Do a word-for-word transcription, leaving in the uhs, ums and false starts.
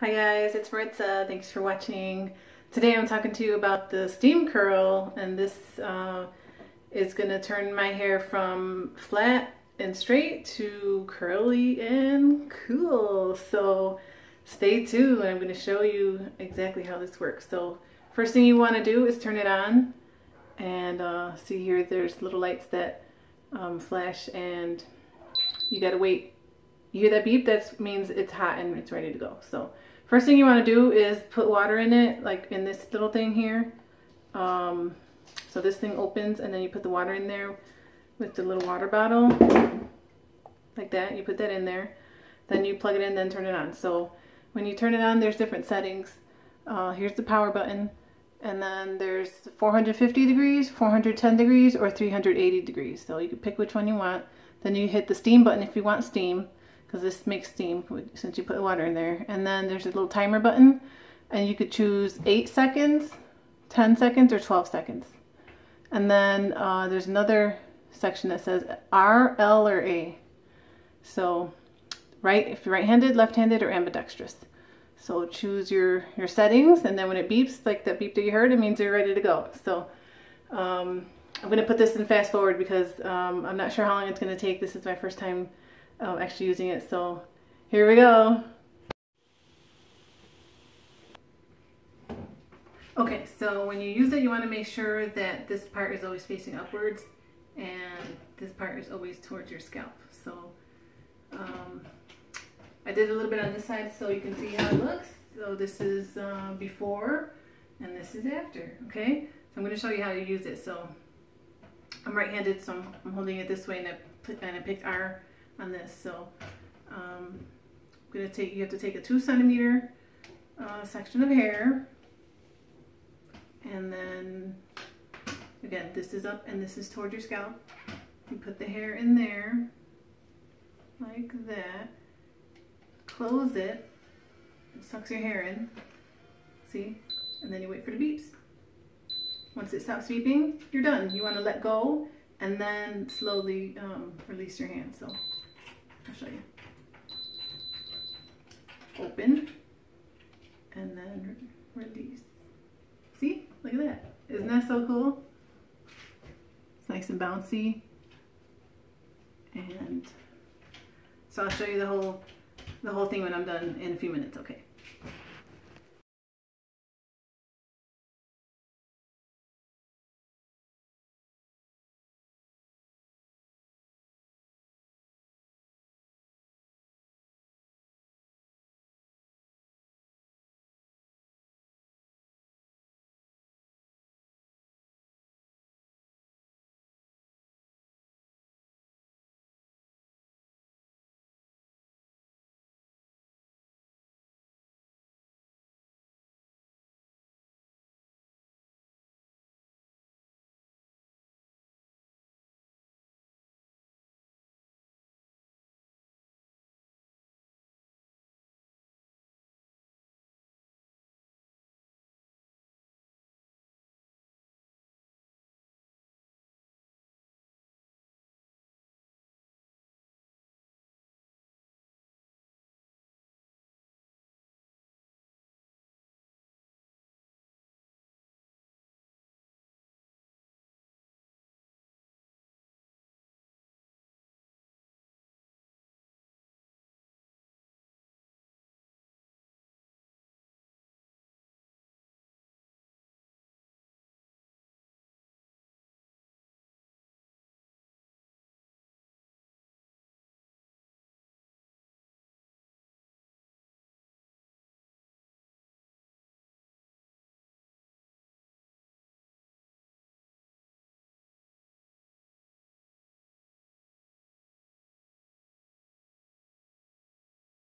Hi guys, it's Maritza. Thanks for watching. Today I'm talking to you about the steam curl, and this uh, is going to turn my hair from flat and straight to curly and cool. So stay tuned. I'm going to show you exactly how this works. So first thing you want to do is turn it on, and uh, see here there's little lights that um, flash, and you got to wait. You hear that beep? That means it's hot and it's ready to go. So first thing you want to do is put water in it, like in this little thing here. Um, so this thing opens, and then you put the water in there with the little water bottle, like that. You put that in there, then you plug it in, then turn it on. So when you turn it on, there's different settings. Uh, here's the power button, and then there's four hundred fifty degrees, four hundred ten degrees, or three hundred eighty degrees. So you can pick which one you want. Then you hit the steam button if you want steam, because this makes steam since you put water in there. And then there's a little timer button, and you could choose eight seconds, ten seconds, or twelve seconds. And then uh, there's another section that says R, L, or A. So right, if you're right-handed, left-handed, or ambidextrous. So choose your, your settings, and then when it beeps, like that beep that you heard, it means you're ready to go. So um, I'm going to put this in fast forward because um, I'm not sure how long it's going to take. This is my first time Um, actually using it, so here we go. Okay, so when you use it, you want to make sure that this part is always facing upwards and this part is always towards your scalp. So um, I did a little bit on this side so you can see how it looks. So this is uh, before and this is after. Okay, so I'm going to show you how to use it. So I'm right-handed, so I'm, I'm holding it this way, and I, put, and I picked our on this. So um, I'm gonna take, you have to take a two centimeter uh, section of hair, and then again this is up and this is toward your scalp. You put the hair in there like that, close it, it sucks your hair in, see, and then you wait for the beeps. Once it stops beeping, you're done. You want to let go and then slowly um, release your hand. So I'll show you. Open and then release. See? Look at that. Isn't that so cool? It's nice and bouncy. And so I'll show you the whole the whole thing when I'm done in a few minutes. Okay.